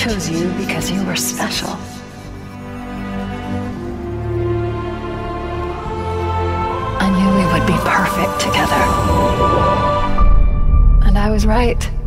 chose you because you were special. I knew we would be perfect together. And I was right.